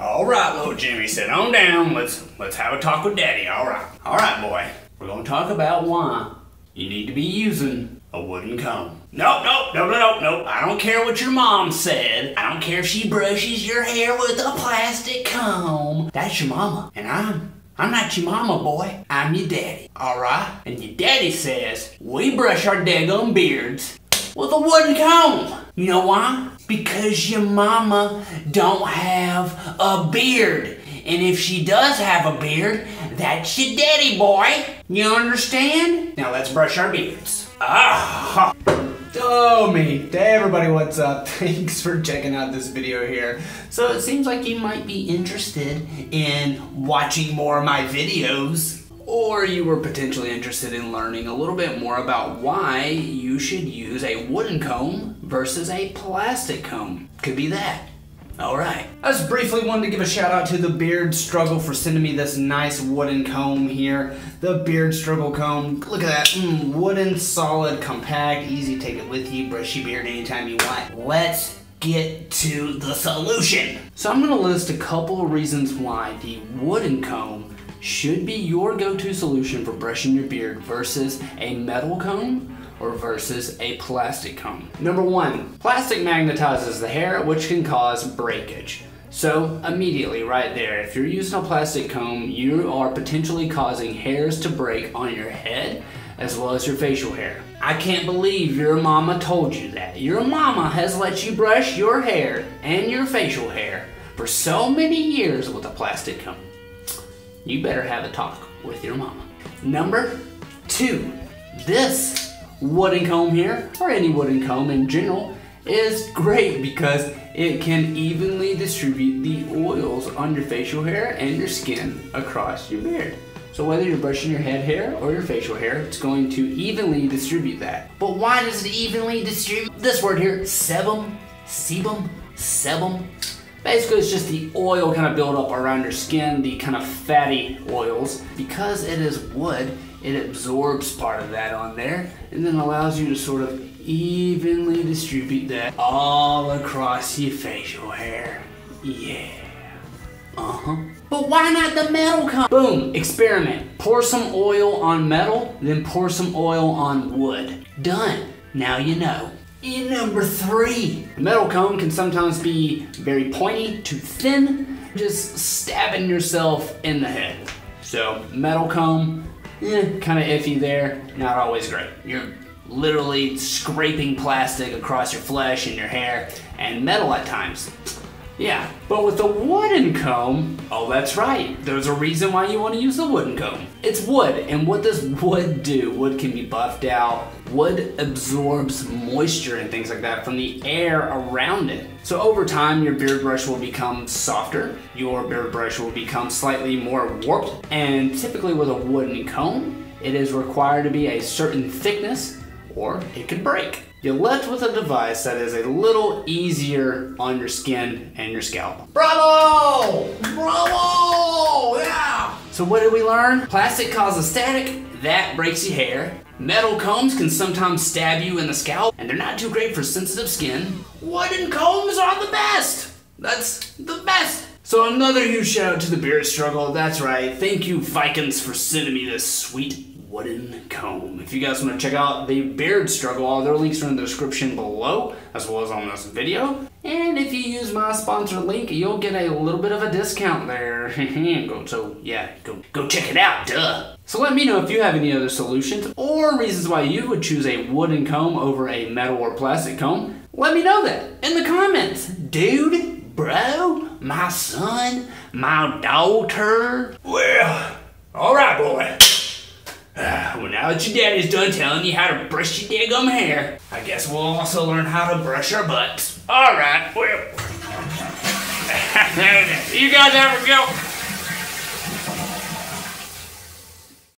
All right, little Jimmy, sit on down. Let's have a talk with Daddy. All right, boy. We're gonna talk about why you need to be using a wooden comb. Nope. I don't care what your mom said. I don't care if she brushes your hair with a plastic comb. That's your mama, and I'm not your mama, boy. I'm your daddy. All right? And your daddy says we brush our daggum beards with a wooden comb. You know why? Because your mama don't have a beard. And if she does have a beard, that's your daddy, boy. You understand? Now let's brush our beards. Ah! Oh me. Hey everybody, what's up? Thanks for checking out this video here. So it seems like you might be interested in watching more of my videos. Or you were potentially interested in learning a little bit more about why you should use a wooden comb versus a plastic comb. Could be that. All right. I just briefly wanted to give a shout out to The Beard Struggle for sending me this nice wooden comb here. The Beard Struggle comb. Look at that. Wooden, solid, compact, easy. Take it with you. Brush your beard anytime you want. Let's get to the solution. So I'm going to list a couple of reasons why the wooden comb should be your go-to solution for brushing your beard versus a metal comb or versus a plastic comb. Number one, plastic magnetizes the hair, which can cause breakage. So immediately right there, if you're using a plastic comb, you are potentially causing hairs to break on your head as well as your facial hair. I can't believe your mama told you that. Your mama has let you brush your hair and your facial hair for so many years with a plastic comb. You better have a talk with your mama. Number two, this wooden comb here, or any wooden comb in general, is great because it can evenly distribute the oils on your facial hair and your skin across your beard. So whether you're brushing your head hair or your facial hair, it's going to evenly distribute that. But why does it evenly distribute? This word here, sebum. Basically, it's just the oil kind of build up around your skin, the kind of fatty oils. Because it is wood, it absorbs part of that on there and then allows you to sort of evenly distribute that all across your facial hair. Yeah. But why not the metal comb? Boom, experiment. Pour some oil on metal, then pour some oil on wood. Done. Now you know. And number three, the metal comb can sometimes be very pointy, too thin, just stabbing yourself in the head. So metal comb, kind of iffy there, not always great. You're literally scraping plastic across your flesh and your hair, and metal at times. Yeah, but with the wooden comb, oh that's right, there's a reason why you want to use the wooden comb. It's wood, and what does wood do? Wood can be buffed out. Wood absorbs moisture and things like that from the air around it. So over time, your beard brush will become softer, your beard brush will become slightly more warped, and typically with a wooden comb, it is required to be a certain thickness or it could break. You're left with a device that is a little easier on your skin and your scalp. Bravo! Bravo! Yeah! So what did we learn? Plastic causes static, that breaks your hair. Metal combs can sometimes stab you in the scalp, and they're not too great for sensitive skin. Wooden combs are the best! That's the best! So another huge shout out to The Beard Struggle, that's right. Thank you, Vikings, for sending me this sweet wooden comb. If you guys want to check out The Beard Struggle, all their links are in the description below, as well as on this video. And if you use my sponsor link, you'll get a little bit of a discount there. So yeah, go check it out, duh. So let me know if you have any other solutions or reasons why you would choose a wooden comb over a metal or plastic comb. Let me know that in the comments. Dude, bro, my son, my daughter. Well, all right, boy. Well, now that your daddy's done telling you how to brush your daggum hair, I guess we'll also learn how to brush our butts. All right, well, you guys have a go.